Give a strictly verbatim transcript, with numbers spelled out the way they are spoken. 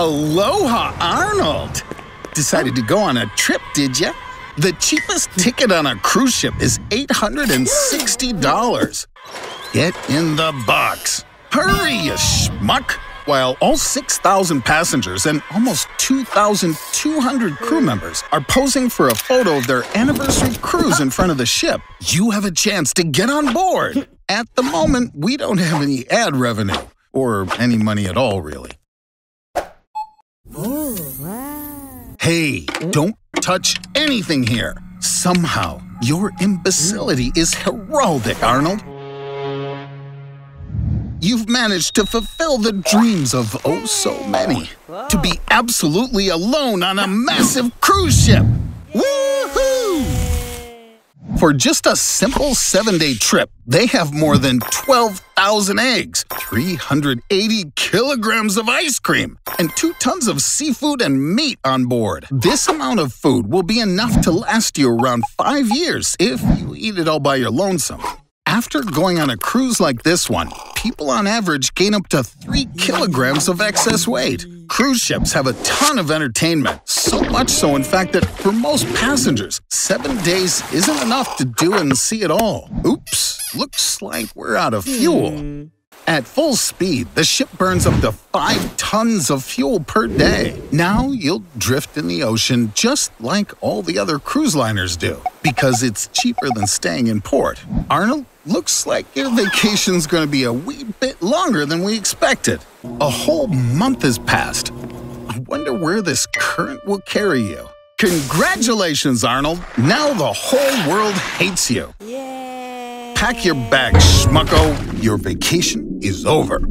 Aloha, Arnold! Decided to go on a trip, did ya? The cheapest ticket on a cruise ship is eight hundred sixty dollars. Get in the box. Hurry, you schmuck! While all six thousand passengers and almost two thousand two hundred crew members are posing for a photo of their anniversary cruise in front of the ship, you have a chance to get on board. At the moment, we don't have any ad revenue, or any money at all, really. Hey, don't touch anything here. Somehow, your imbecility is heraldic, Arnold. You've managed to fulfill the dreams of oh so many. To be absolutely alone on a massive cruise ship. Woohoo! For just a simple seven-day trip, they have more than twelve thousand eggs, three hundred eighty kilograms of ice cream, and two tons of seafood and meat on board. This amount of food will be enough to last you around five years if you eat it all by your lonesome. After going on a cruise like this one, people on average gain up to three kilograms of excess weight. Cruise ships have a ton of entertainment, so much so in fact that for most passengers, seven days isn't enough to do and see it all. Oops, looks like we're out of fuel. At full speed, the ship burns up to five tons of fuel per day. Now you'll drift in the ocean just like all the other cruise liners do, because it's cheaper than staying in port. Arnold, looks like your vacation's gonna be a wee bit longer than we expected. A whole month has passed. I wonder where this current will carry you. Congratulations, Arnold! Now the whole world hates you. Yay. Pack your bags, schmucko. Your vacation is over.